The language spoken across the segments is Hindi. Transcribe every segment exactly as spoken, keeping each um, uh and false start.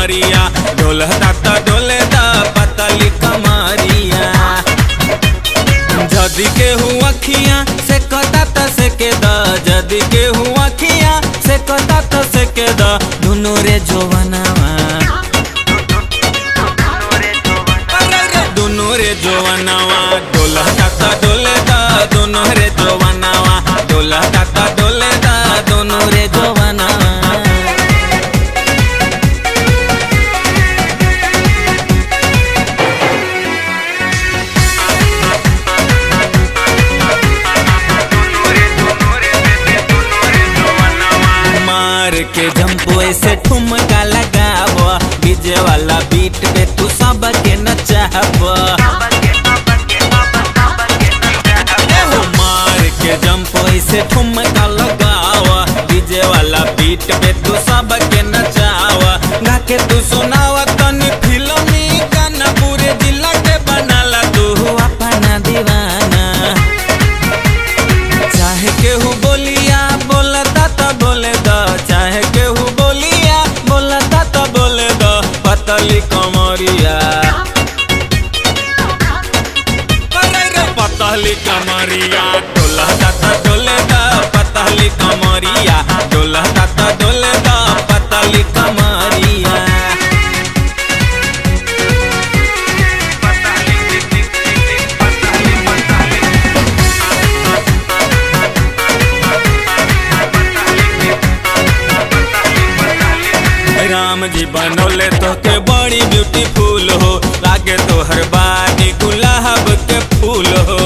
मारिया, डोलता ता डोलेदा पतली कमारिया। जदि केहू अखिया से कता त सेके द, जदि केहू अखिया से कता त सेके द, दुनू रे जोवनावा दुनू रे जोवनावा। डोलता ता डोलेदा दुनू रे जोवनावा, डोलता ता डोलेदा दुनू रे जोवनावा। के जंपो ऐसे ठुमका लगाव, डीजे वाला बीट पे तू सब के नचाव। मार के जंपो ऐसे ठुमका लगाव, डीजे वाला बीट पे तू सब के नचाव। गा के तू सुनाव तन फिल्मी गाना, पूरे जिला के बनाला तू अपना दीवाना। चाहे केहू बोलिया बोलता ता बोलेदा, चाहे केहू बोलिया बोलता ता बोलेदा पतली कमरिया पतली कमरिया। डोलता ता डोलेदा पतली कमरिया, डोलता ता डोलेदा पतली कमरिया। राम जी बनौले तोहके बड़ी ब्यूटीफुल हो, लागे तोहर बानी गुलाब के फूल हो।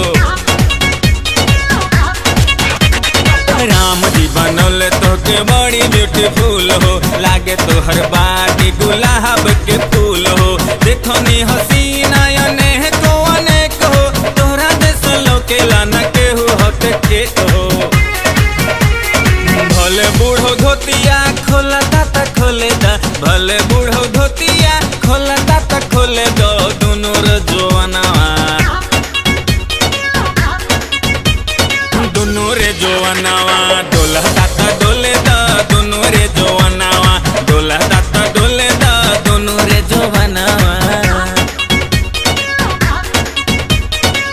राम जी बनौले तोहके बड़ी ब्यूटीफुल हो, लागे तोहर बानी गुलाब के फूल हो। देखो नी हसीना अनेक हो अनेक हो, तोहरा देश लोकेला न केहू हक के हो। भले बूढ़ो धोतिया खोलता ता खोलेदा, भले बूढ़ो धोतिया खोलता ता खोले दो, दुनू रे जोवनावा दुनू रे जोवनावा। डोलता ता डोलेदा दुनू रे जोवनावा, डोलता ता डोलेदा दुनू रे जोवनावा।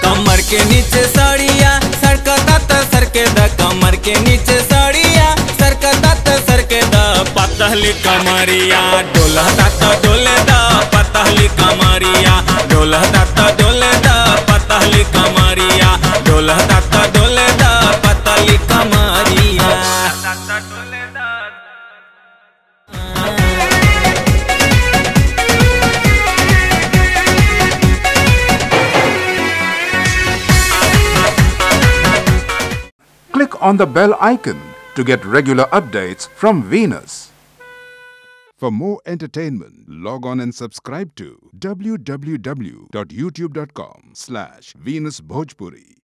कमर के नीचे साड़िया सरकता ता सरकेदा, कमर के नीचे साड़िया सरकता ता सरकेदा पतली कमरिया। डोलता ता डोलेदा पतली कमरिया, डोलता ता डोलेदा पतली कमरिया, डोलता ता डोलेदा पतली कमरिया। Click on the bell icon to get regular updates from Venus. For more entertainment, log on and subscribe to w w w dot youtube dot com slash Venus Bhojpuri.